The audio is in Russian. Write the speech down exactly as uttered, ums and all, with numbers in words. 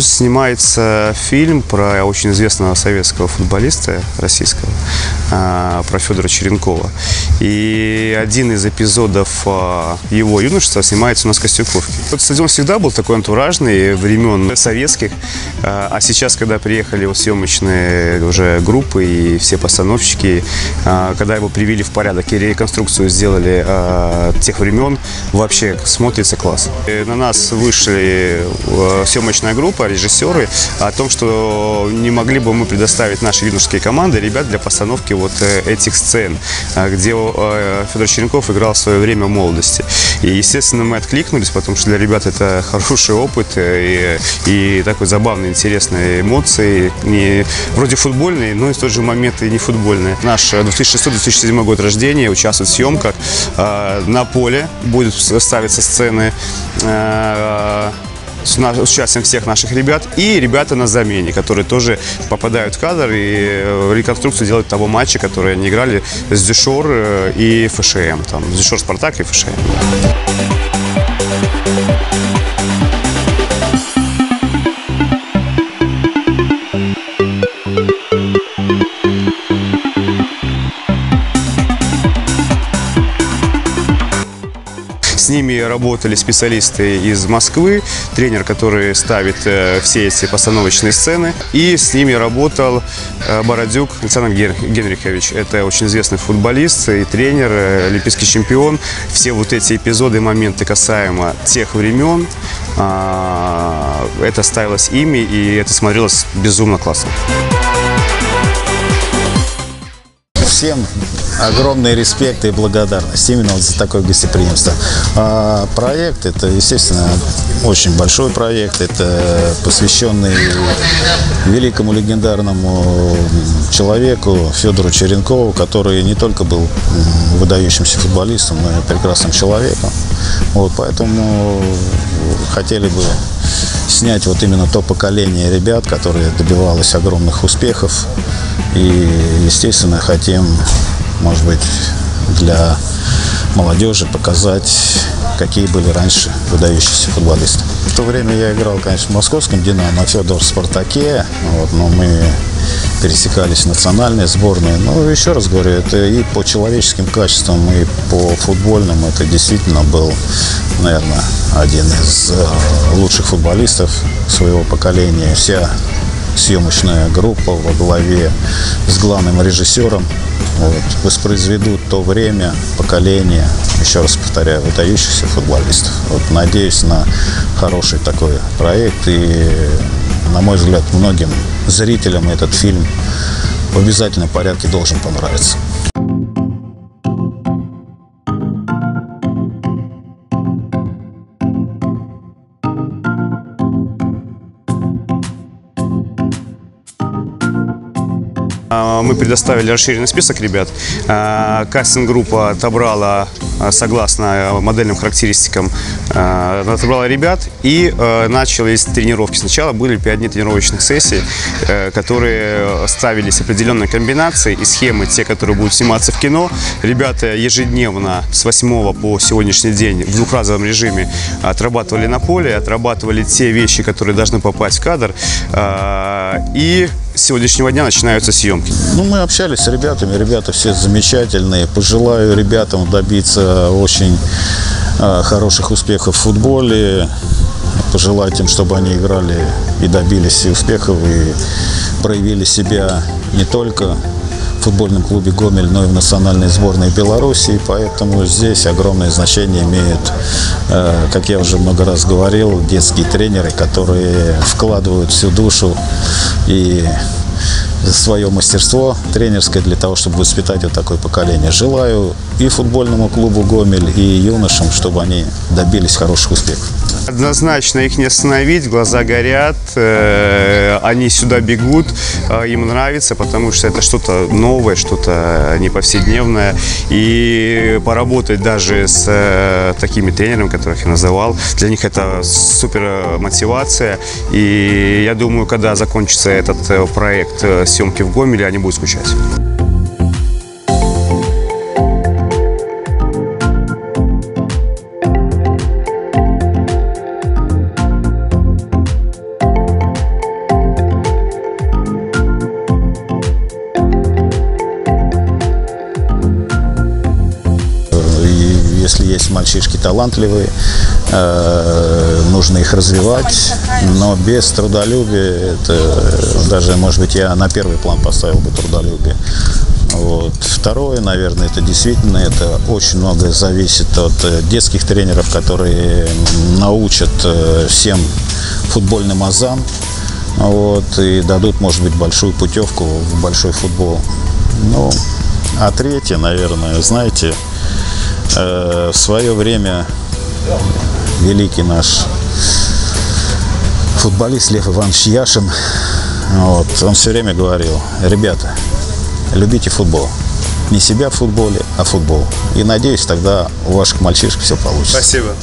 Сейчас снимается фильм про очень известного советского футболиста российского, про Фёдора Черенкова. И один из эпизодов его юношества снимается у нас в Костюковке. Вот стадион всегда был такой антуражный, времен советских. А сейчас, когда приехали вот съемочные уже группы и все постановщики, когда его привели в порядок и реконструкцию сделали тех времен, вообще смотрится классно. На нас вышли съемочная группа, режиссеры, о том, что не могли бы мы предоставить наши юношеские команды ребят для постановки вот этих сцен, где Фёдор Черенков играл в свое время в молодости. И, естественно, мы откликнулись, потому что для ребят это хороший опыт и, и такой забавный, интересные эмоции, не вроде футбольные, но и в тот же момент и не футбольные. Наш две тысячи шестой — две тысячи седьмой год рождения, участвует в съемках, на поле будут ставиться сцены с участием всех наших ребят и ребята на замене, которые тоже попадают в кадр и реконструкцию делают того матча, который они играли с Дюшор и ФШМ, там, с Дюшор, Спартак и ФШМ. С ними работали специалисты из Москвы, тренер, который ставит все эти постановочные сцены. И с ними работал Бородюк Александр Генрихович. Это очень известный футболист и тренер, олимпийский чемпион. Все вот эти эпизоды, моменты касаемо тех времен, это ставилось ими, и это смотрелось безумно классно. Всем огромный респект и благодарность именно за такое гостеприимство. А проект — это, естественно, очень большой проект. Это посвященный великому легендарному человеку Фёдору Черенкову, который не только был выдающимся футболистом, но и прекрасным человеком. Вот, поэтому хотели бы снять вот именно то поколение ребят, которые добивалось огромных успехов. И, естественно, хотим, может быть, для молодежи показать, какие были раньше выдающиеся футболисты. В то время я играл, конечно, в московском «Динамо», а Фёдор в «Спартаке». Вот, но мы пересекались в национальной сборной. Но еще раз говорю, это и по человеческим качествам, и по футбольным. Это действительно был, наверное, один из лучших футболистов своего поколения. Вся съемочная группа во главе с главным режиссером вот, воспроизведут то время, поколение, еще раз повторяю, выдающихся футболистов. Вот, надеюсь на хороший такой проект. И, на мой взгляд, многим зрителям этот фильм в обязательном порядке должен понравиться. Мы предоставили расширенный список ребят. Кастинг-группа отобрала, согласно модельным характеристикам, отобрала ребят и начались тренировки. Сначала были пять дней тренировочных сессий, которые ставились определенные комбинации и схемы, те, которые будут сниматься в кино. Ребята ежедневно с восьмого по сегодняшний день в двухразовом режиме отрабатывали на поле, отрабатывали те вещи, которые должны попасть в кадр. И с сегодняшнего дня начинаются съемки. Ну, мы общались с ребятами, ребята все замечательные. Пожелаю ребятам добиться очень э, хороших успехов в футболе. Пожелать им, чтобы они играли и добились успехов, и проявили себя не только в футбольном клубе «Гомель», но и в национальной сборной Беларуси. Поэтому здесь огромное значение имеют, э, как я уже много раз говорил, детские тренеры, которые вкладывают всю душу и свое мастерство тренерское для того, чтобы воспитать вот такое поколение. Желаю и футбольному клубу «Гомель», и юношам, чтобы они добились хороших успехов. Однозначно их не остановить, глаза горят, э, они сюда бегут, э, им нравится, потому что это что-то новое, что-то неповседневное. И поработать даже с э, такими тренерами, которых я называл, для них это супер мотивация. И я думаю, когда закончится этот э, проект э, съемки в Гомеле, они будут скучать. если есть мальчишки талантливые, э, нужно их развивать, но без трудолюбия, это даже, может быть, я на первый план поставил бы трудолюбие. Вот. Второе, наверное, это действительно, это очень многое зависит от детских тренеров, которые научат всем футбольным азам, вот, и дадут, может быть, большую путевку в большой футбол. Ну, а третье, наверное, знаете, э, в свое время великий наш футболист Лев Иванович Яшин, вот, он все время говорил: ребята, любите футбол. Не себя в футболе, а футбол. И надеюсь, тогда у ваших мальчишек все получится. Спасибо.